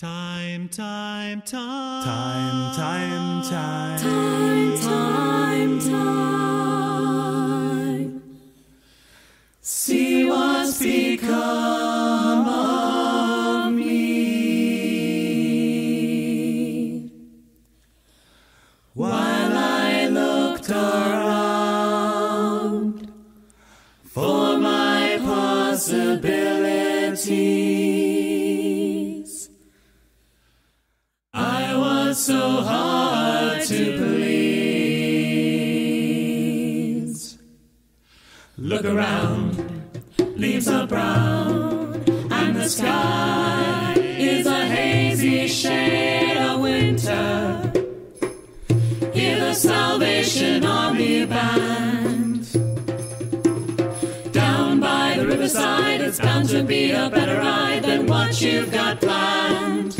Time. See what's become of me. While I looked around for my possibilities, I was so hard to please. Look around, leaves are brown, and the sky is a hazy shade of winter. Hear the Salvation Army band. Down by the riverside, it's bound to be a better ride than what you've got planned.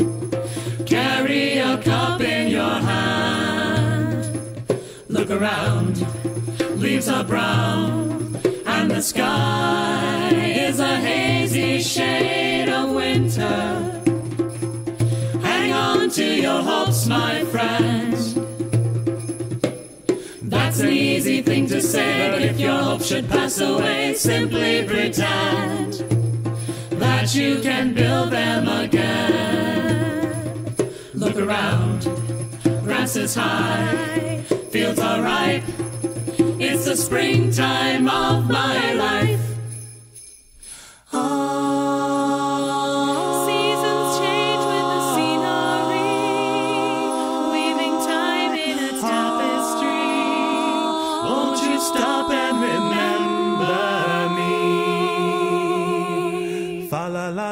Carry a cup in your hand. Look around, leaves are brown, and the sky is a hazy shade of winter. Hang on to your hopes, my friend. That's an easy thing to say, but if your hope should pass away, simply pretend that you can build them again. Look around, grass is high, fields are ripe, it's the springtime of my life. Seasons change with the scenery, weaving time in a tapestry. Won't you stop and remember me? Fa la la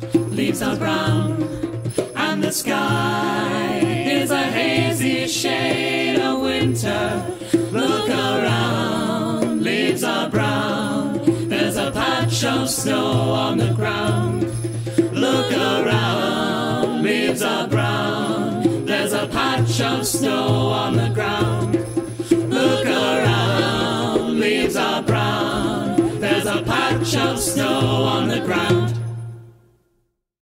leaves are brown, and the sky is a hazy shade of winter. Look around, leaves are brown, there's a patch of snow on the ground. Look around, leaves are brown, there's a patch of snow on the ground. Look around, leaves are brown, there's a patch of snow on the ground.